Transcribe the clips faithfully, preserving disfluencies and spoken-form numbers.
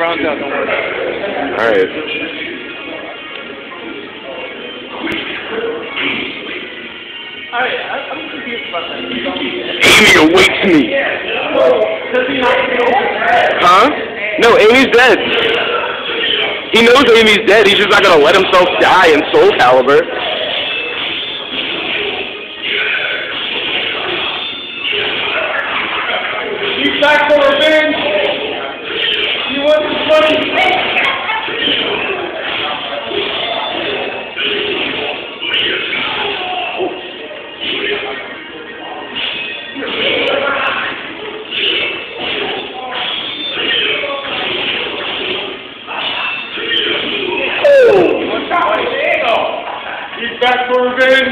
rounds out, don't worry. Alright. Alright, I'm confused about that. Amy awakes me! Huh? No, Amy's dead. He knows Amy's dead, he's just not gonna let himself die in Soul Calibur. He's back for revenge! He wasn't funny! He's back for revenge!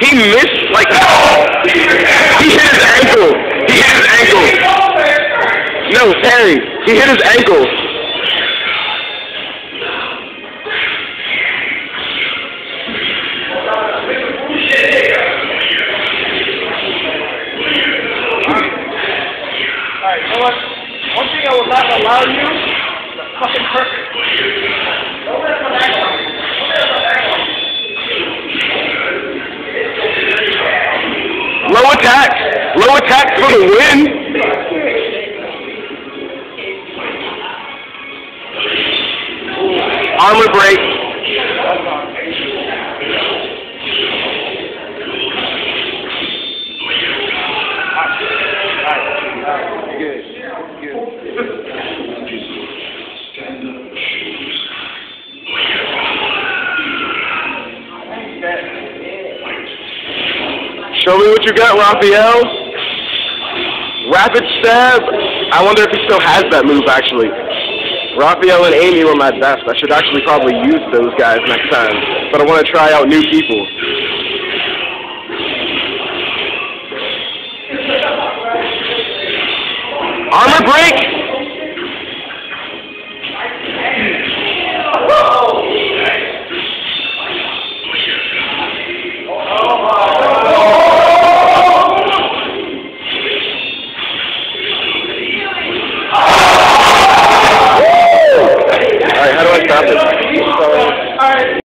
He missed, like, he hit his ankle. He hit his ankle. No, Terry, he hit his ankle. Alright, you know what? One thing I will not allow you is a fucking perfect. Don't let him act on you. Don't let him act on you. Low attack! Low attack for the win! Armor break. Show me what you got, Raphael. Rapid stab. I wonder if he still has that move, actually. Raphael and Amy were my best. I should actually probably use those guys next time. But I want to try out new people. Armor break! Alright, how do I stop it?